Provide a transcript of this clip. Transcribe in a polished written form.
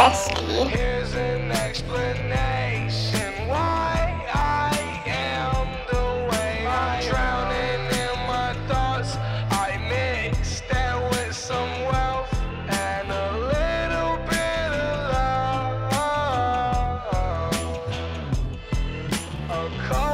pesky. Here's an explanation why I am the way I'm drowning in my thoughts. I mix that with some wealth and a little bit of love.